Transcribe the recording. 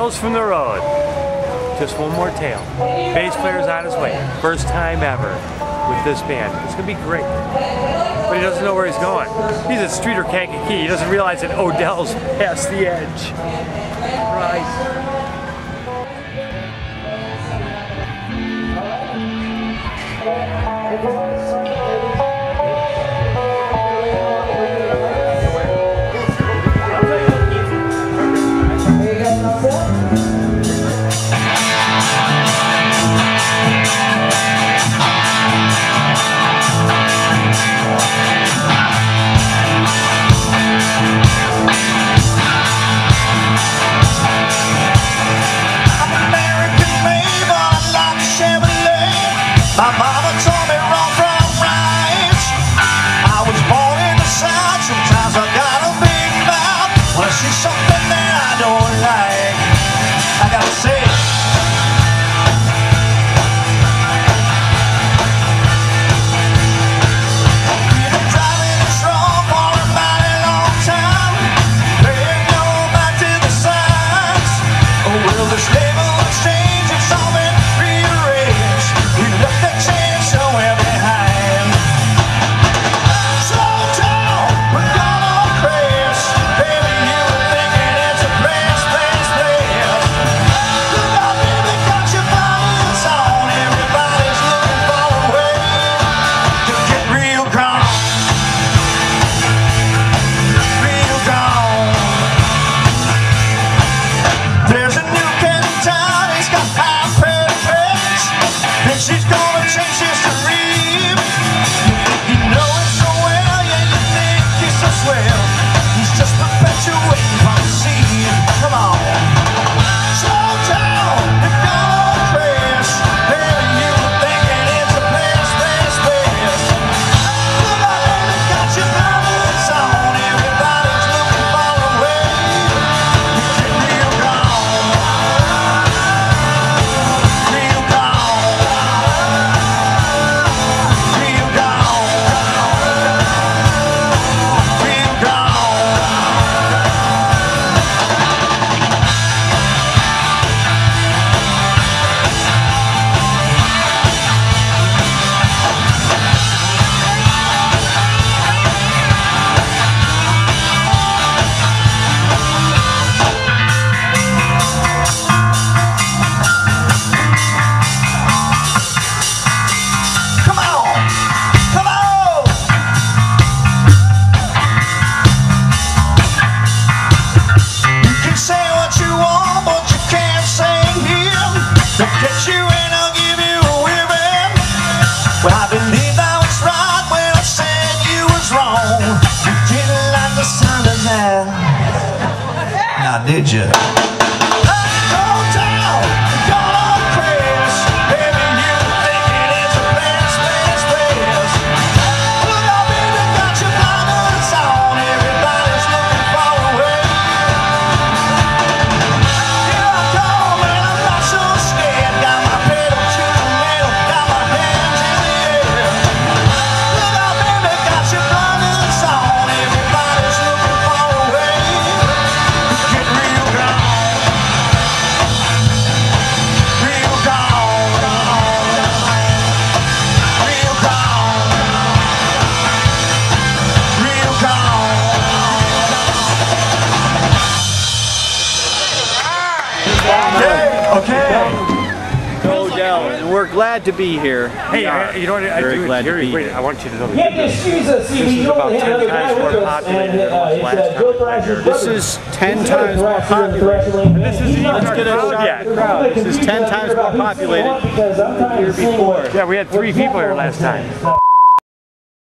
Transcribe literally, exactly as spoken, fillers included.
tails from the road. Just one more tail. Bass player's on his way. First time ever with this band. It's going to be great. But he doesn't know where he's going. He's at Streeter Kankakee. He doesn't realize that Odell's past the edge. Right. My mama told me wrong from right. I was born in the South. Sometimes I got a big mouth. Well, she's something that I don't like. I gotta say it. We've been driving this road for a mighty long time. Paying no mind to the signs. Oh, will this label exchange? It's all been rearranged. We left that change. Now, did you? Okay. Odell, and we're glad to be here. Hey, I, you know what? I, do glad to be here. I want you to know that this is about ten times more populated than it was last time. This is ten times more populated. And this isn't even our crowd. This is ten times more populated than the year before. Yeah, we had three people here last time.